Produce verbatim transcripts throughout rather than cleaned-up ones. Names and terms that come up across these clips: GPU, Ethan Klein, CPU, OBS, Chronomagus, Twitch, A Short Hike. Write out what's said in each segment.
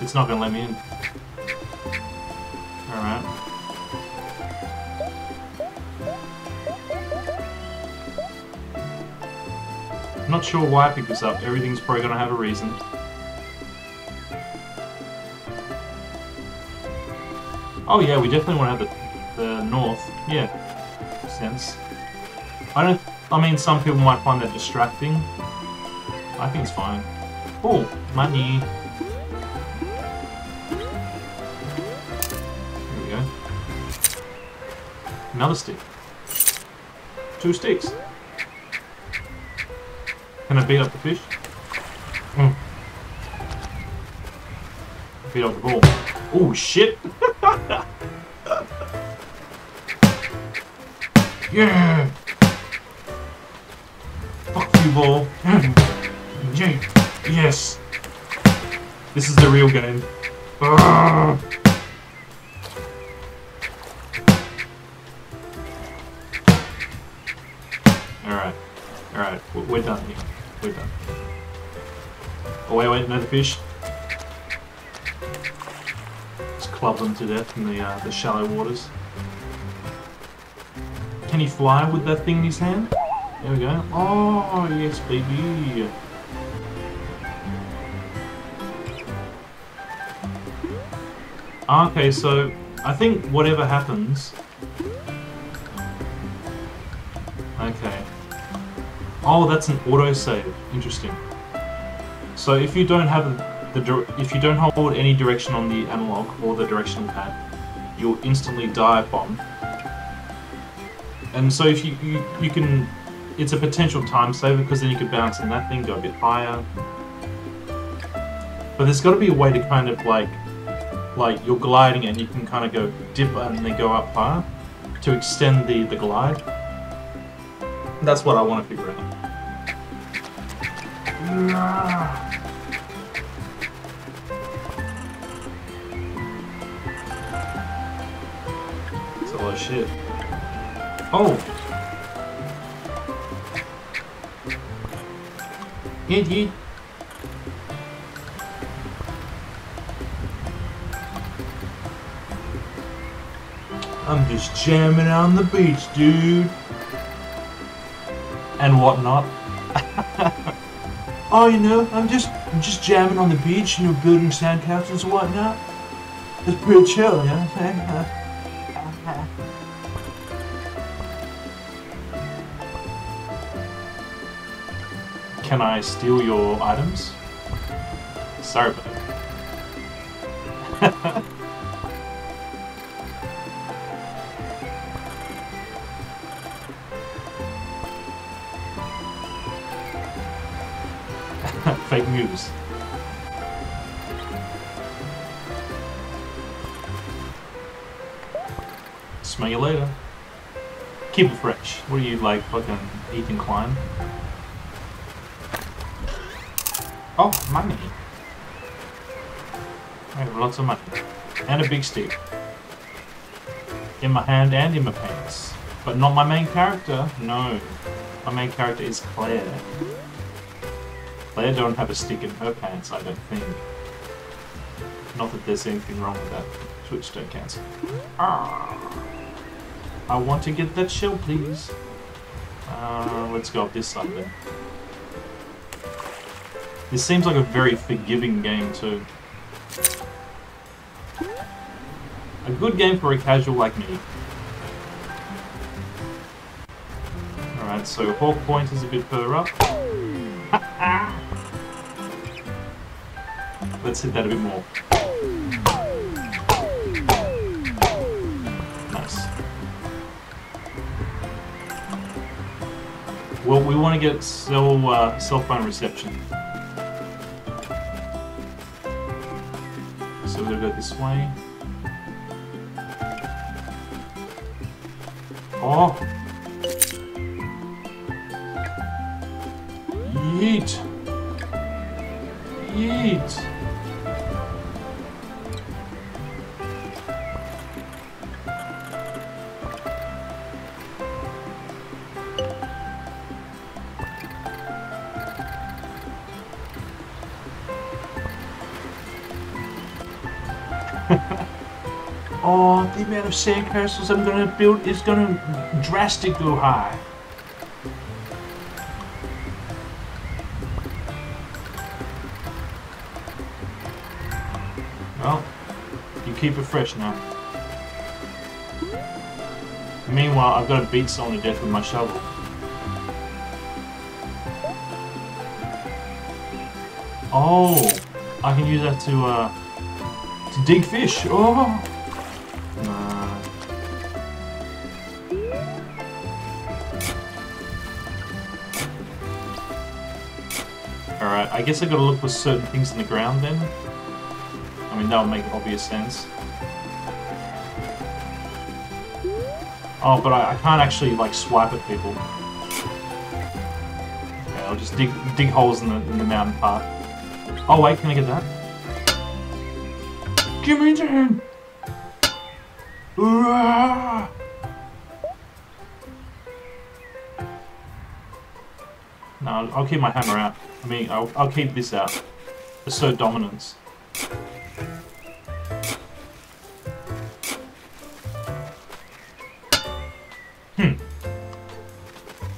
It's not gonna let me in. Alright. I'm not sure why I picked this up. Everything's probably gonna have a reason. Oh yeah, we definitely want to have the, the north. Yeah. Makes sense. I don't... I mean, some people might find that distracting. I think it's fine. Oh, money. Here we go. Another stick. Two sticks. Can I beat up the fish? Mm. Beat up the ball. Oh shit! Yeah! Fuck you, ball. Yes! This is the real game. Arrgh. Alright. Alright. We're done here. We're done. Oh, wait, wait. Another fish. Let's club them to death in the, uh, the shallow waters. Can he fly with that thing in his hand? There we go. Oh, yes, baby. Okay, so I think whatever happens. Okay. Oh, that's an autosave. Interesting. So if you don't have the if you don't hold any direction on the analog or the directional pad, you'll instantly dive bomb. And so if you you, you can. It's a potential time saver because then you could bounce on that thing, go a bit higher. But there's got to be a way to kind of like, like you're gliding and you can kind of go dip and then go up higher to extend the, the glide. That's what I want to figure out. It's a lot of shit. Oh! Yeet, yeet. I'm just jamming on the beach, dude. And whatnot. Oh, you know, I'm just I'm just jamming on the beach, you know, building sandcastles and whatnot. It's real chill, you know what I'm saying? Huh? Can I steal your items? Sorry, buddy. Fake news. Smell you later. Keep it fresh. What are you like, fucking Ethan Klein? Oh, money. I have lots of money. And a big stick. In my hand and in my pants. But not my main character. No. My main character is Claire. Claire don't have a stick in her pants, I don't think. Not that there's anything wrong with that. Twitch don't cancel. Ah, I want to get that shell, please. Uh, let's go up this side then. This seems like a very forgiving game too. A good game for a casual like me. Alright, so Hawk Point is a bit further up. Let's hit that a bit more. Nice. Well, we want to get cell, uh, cell phone reception. So we're gonna go this way. Oh! Yeet! Yeet! Oh, the amount of sandcastles I'm gonna build is gonna drastically go high. Well, you keep it fresh now. Meanwhile, I've got to beat someone to death with my shovel. Oh, I can use that to uh, to dig fish. Oh, nah. All right, I guess I got to look for certain things in the ground then. I mean, that would make obvious sense. Oh, but I, I can't actually, like, swipe at people. Okay, I'll just dig dig holes in the, in the mountain part. Oh, wait, can I get that? Give me down! Hurrah! No, I'll, I'll keep my hammer out. I mean, I'll, I'll keep this out. Assert dominance.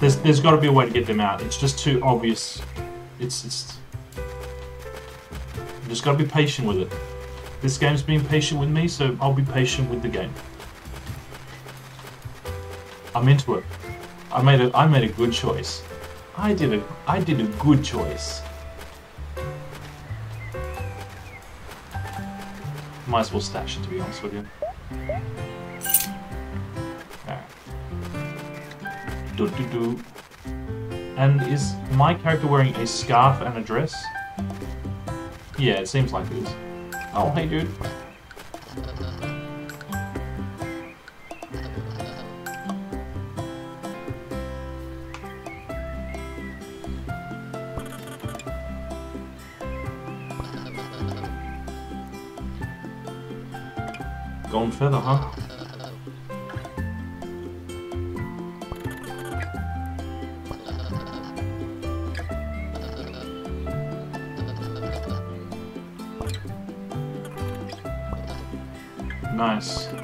There's, there's got to be a way to get them out. It's just too obvious. It's just... I've just got to be patient with it. This game's been patient with me, so I'll be patient with the game. I'm into it. I made a, I made a good choice. I did a, I did a good choice. Might as well stash it, to be honest with you. Do, do, do. And is my character wearing a scarf and a dress? Yeah, it seems like it is. Oh, hey, dude. Gone further, huh? Nice. I'm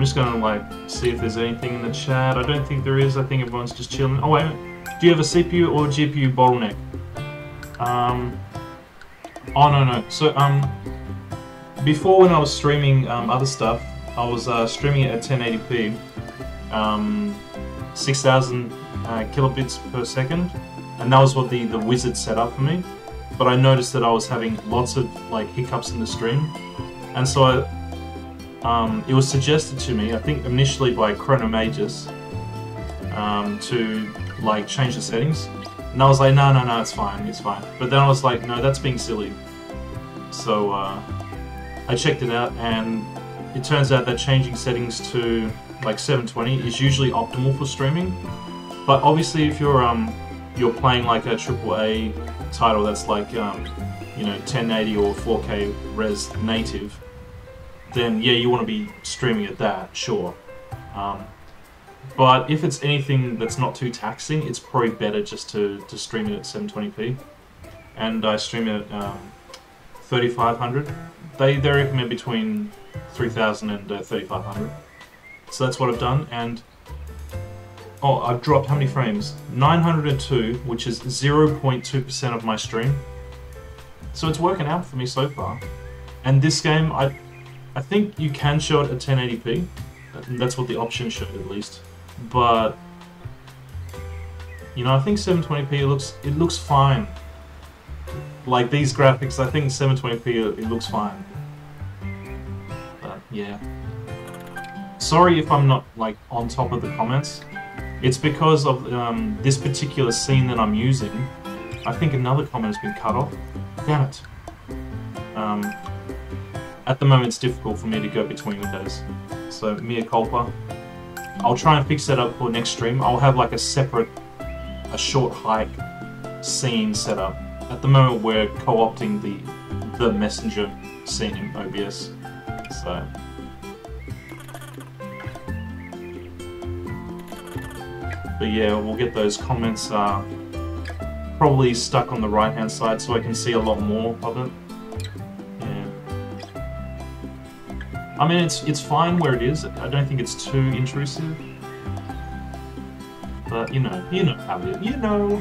just gonna like see if there's anything in the chat. I don't think there is. I think everyone's just chilling. Oh wait, do you have a C P U or G P U bottleneck? Um. Oh no no. So um. Before when I was streaming um, other stuff. I was uh, streaming it at ten eighty p, um, six thousand uh, kilobits per second, and that was what the, the wizard set up for me. But I noticed that I was having lots of like hiccups in the stream, and so I, um, it was suggested to me, I think initially by Chronomagus, um, to like change the settings. And I was like, no, no, no, it's fine, it's fine. But then I was like, no, that's being silly. So uh, I checked it out and. It turns out that changing settings to like seven twenty is usually optimal for streaming, but obviously if you're um you're playing like a triple A title that's like um you know ten eighty or four K res native, then yeah you want to be streaming at that, sure. Um, but if it's anything that's not too taxing, it's probably better just to to stream it at seven twenty p, and I stream it at um, thirty-five hundred. They they recommend between three thousand and uh, thirty-five hundred. So that's what I've done, and oh, I've dropped how many frames? nine hundred two, which is zero point two percent of my stream. So it's working out for me so far. And this game, I I think you can show it at ten eighty p. That's what the option showed at least. But you know, I think seven twenty p looks it looks fine. Like these graphics, I think seven twenty p it looks fine. Yeah. Sorry if I'm not like on top of the comments. It's because of um, this particular scene that I'm using. I think another comment has been cut off. Damn it. Um, at the moment, it's difficult for me to go between windows. So mea culpa. I'll try and fix that up for next stream. I'll have like a separate, a short hike scene set up. At the moment, we're co-opting the the messenger scene in O B S. So But yeah, we'll get those comments uh, probably stuck on the right hand side so I can see a lot more of it. Yeah. I mean, it's, it's fine where it is. I don't think it's too intrusive. But you know, you know how it is, you know.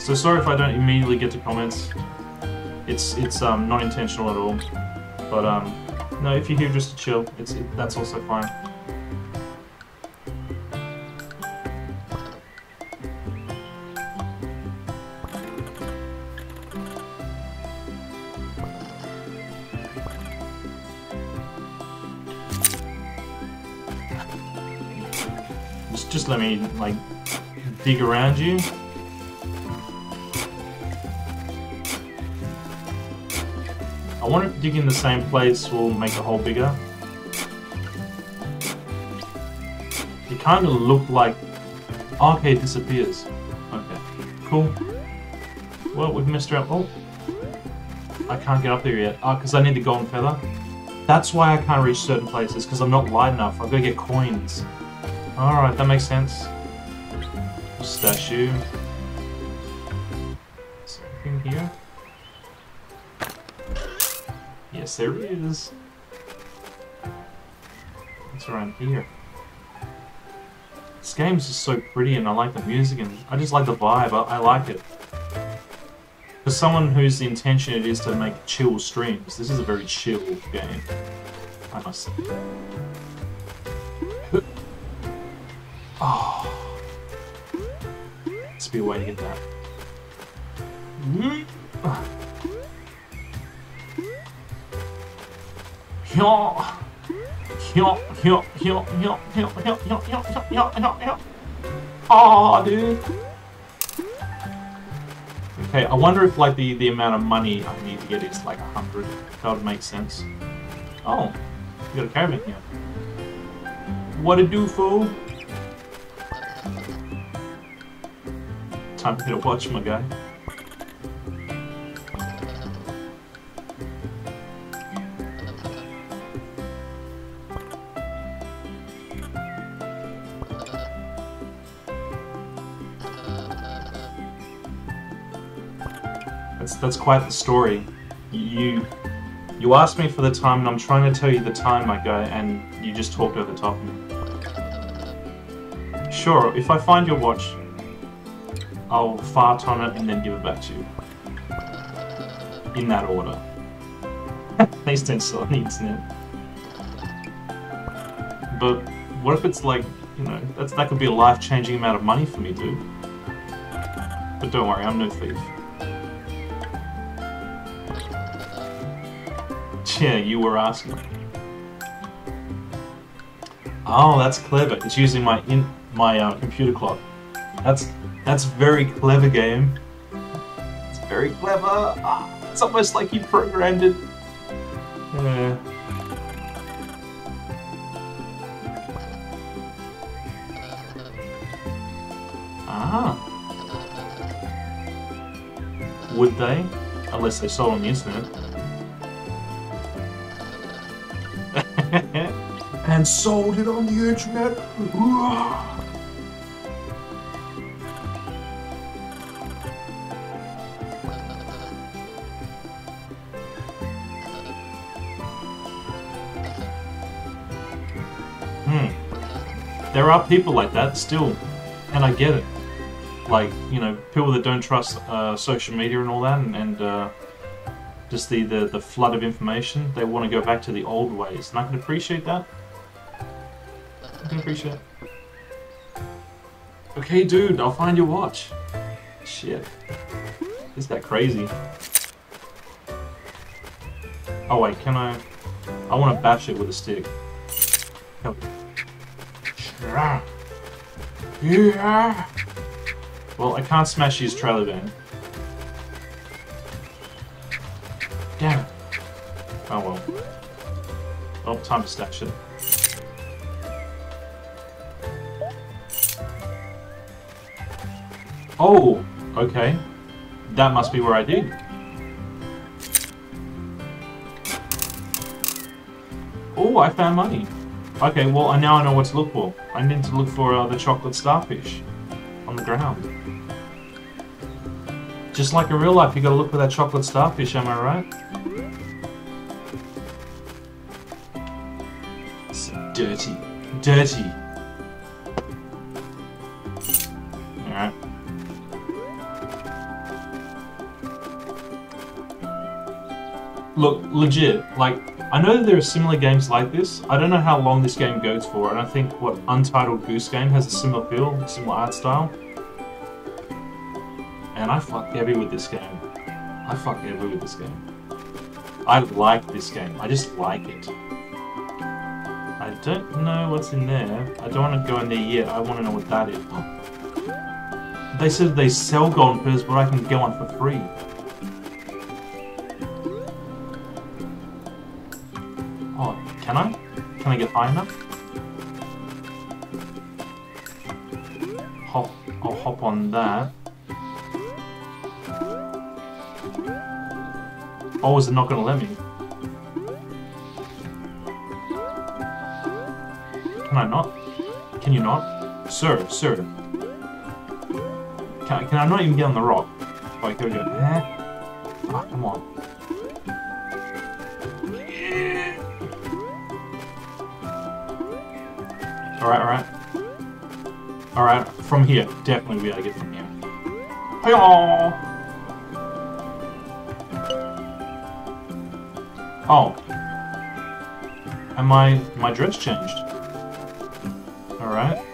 So sorry if I don't immediately get to comments. It's it's um, not intentional at all. But um, no, if you're here just to chill, it's it, that's also fine. Just just let me like dig around you. I wonder if digging in the same place will make the hole bigger. It kind of looked like... Oh, okay, it disappears. Okay, cool. Well, we've messed around. Oh, I can't get up there yet. Ah, oh, because I need the golden feather. That's why I can't reach certain places, because I'm not light enough. I've got to get coins. Alright, that makes sense. Statue. Is there anything here? Yes, there it is. What's around here? This game's just so pretty, and I like the music, and I just like the vibe. I, I like it. For someone whose intention it is to make chill streams, this is a very chill game, I must say. Oh, must be a way to get that. Mm-hmm. Oh, dude. Okay, I wonder if like the the amount of money I need to get is like a hundred. That would make sense. Oh, we got a caravan here. What a do, fool? Time to hit a watch, my guy. That's quite the story. You you asked me for the time, and I'm trying to tell you the time, my guy, and you just talked over the top of me. Sure, if I find your watch, I'll fart on it and then give it back to you. In that order. These don't sell on the internet. But what if it's like, you know, that's, that could be a life-changing amount of money for me, dude. But don't worry, I'm no thief. Yeah, you were asking. Oh, that's clever. It's using my in my uh, computer clock. That's that's very clever game. It's very clever. Oh, it's almost like you programmed it. Yeah. Ah. Would they? Unless they sold on the internet. And sold it on the internet. Hmm. There are people like that still, and I get it. Like, you know, people that don't trust uh, social media and all that, and, and uh, just the, the the flood of information. They want to go back to the old ways, and I can appreciate that. I can appreciate it. Okay, dude, I'll find your watch. Shit. Is that crazy? Oh, wait, can I... I want to bash it with a stick. Help. Yeah. Well, I can't smash his trailer van. Damn it. Oh, well. Oh, time to stash it. Oh, okay. That must be where I dig. Oh, I found money. Okay, well now I know what to look for. I need to look for uh, the chocolate starfish on the ground. Just like in real life, you gotta look for that chocolate starfish, am I right? It's dirty. Dirty. Alright. Look, legit, like, I know that there are similar games like this. I don't know how long this game goes for, and I think what Untitled Goose Game has a similar feel, similar art style. And I fuck heavy with this game. I fuck heavy with this game. I like this game. I just like it. I don't know what's in there. I don't want to go in there yet. I want to know what that is. Oh. They said they sell golden fish, but I can get one for free. Can I? Can I get high enough? Hop, I'll hop on that. Oh, is it not gonna let me? Can I not? Can you not? Sir, sir. Can I, can I not even get on the rock? Oh, here we go. Eh? Oh, come on. Alright, alright. Alright, from here. Definitely we gotta get from here. Hello. Oh. And my my dress changed. Alright.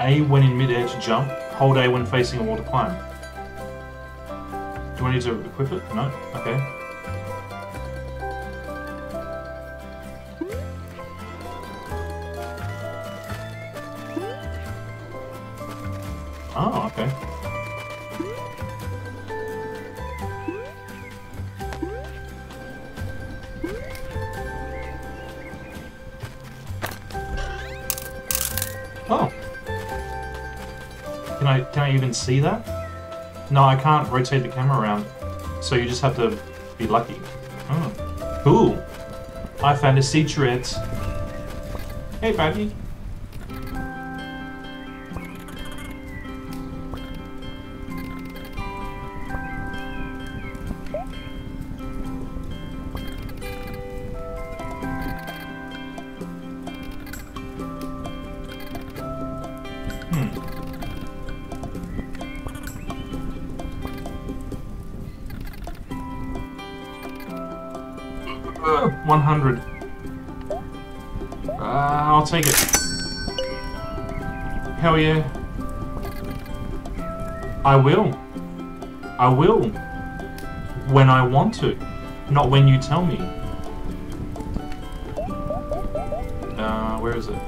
A when in mid-air to jump. Hold A when facing a wall to climb. Do I need to equip it? No? Okay. Oh, okay. Oh. Can I, can I even see that? No, I can't rotate the camera around. So you just have to be lucky. Oh. Cool. I found a secret. Hey, buddy. one hundred. Uh, I'll take it. Hell yeah. I will. I will. When I want to. Not when you tell me. Uh, where is it?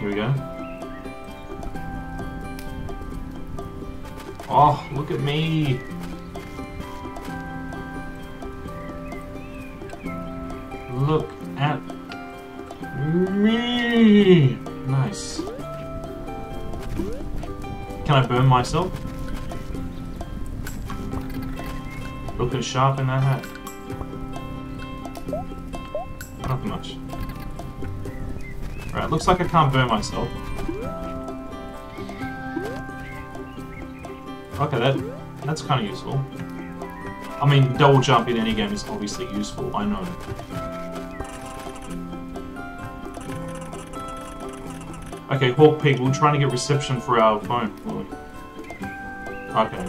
Here we go. Oh, look at me. Look at me! Nice. Can I burn myself? Looking sharp in that hat. Not much. Alright, looks like I can't burn myself. Okay, that that's kind of useful. I mean, double jump in any game is obviously useful, I know. Okay, Hawk Pig, we're trying to get reception for our phone. Okay.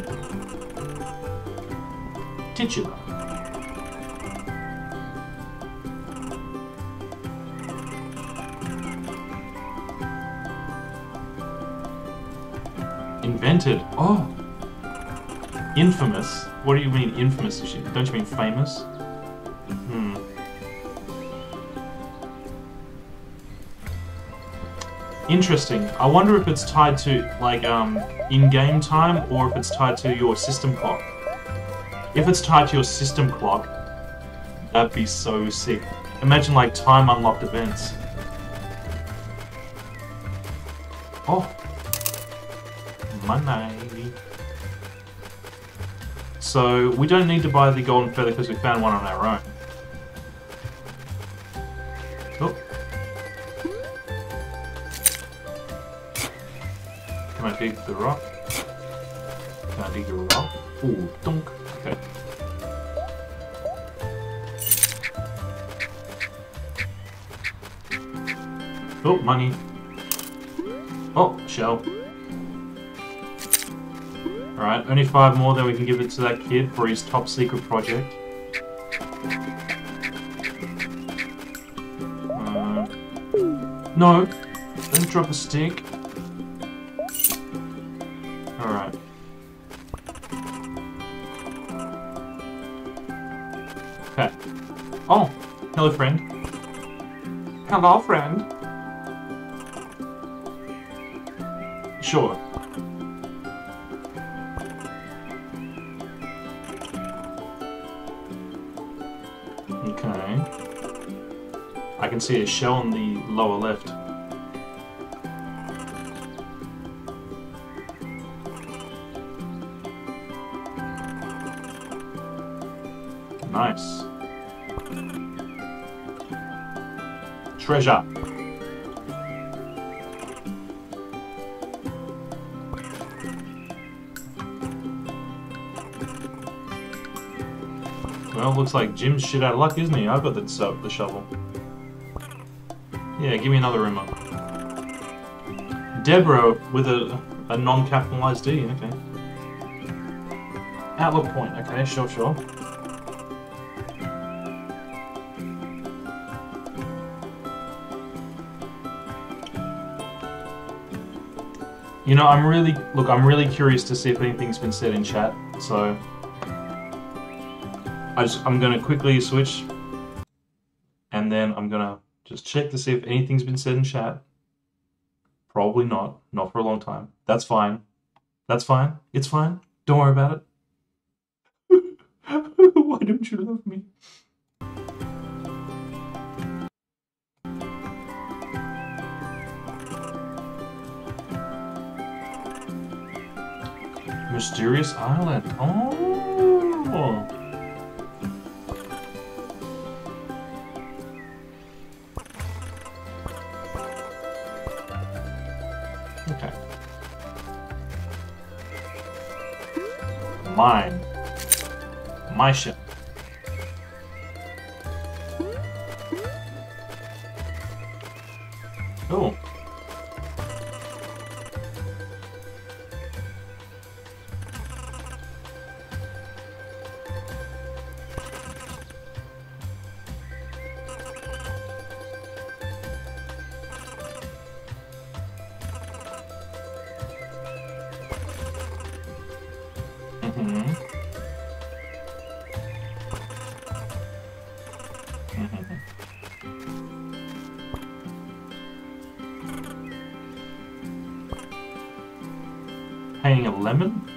Titular. Invented. Oh. Infamous. What do you mean infamous? Don't you mean famous? Hmm. Interesting. I wonder if it's tied to, like, um, in-game time, or if it's tied to your system clock. If it's tied to your system clock, that'd be so sick. Imagine, like, time-unlocked events. Oh. Money. So, we don't need to buy the golden feather because we found one on our own. Can I dig the rock? Can I dig a rock? Ooh, dunk. Okay. Oh, money. Oh, shell. Alright, only five more, then we can give it to that kid for his top secret project. Uh, no! Don't drop a stick. Alright. Okay. Oh! Hello, friend. Hello, friend. Sure. Okay. I can see a shell in the lower left. Nice. Treasure. Well, looks like Jim's shit out of luck, isn't he? I've got the, so the shovel. Yeah, give me another room up. Deborah with a, a non-capitalized D, okay. Outlook point, okay, sure, sure. You know, I'm really, look, I'm really curious to see if anything's been said in chat, so I just, I'm gonna quickly switch, and then I'm gonna just check to see if anything's been said in chat. Probably not, not for a long time. That's fine. That's fine. It's fine. Don't worry about it. Why don't you love me? Mysterious island. Oh. Okay. Mine. My ship. Oh. Hanging a lemon?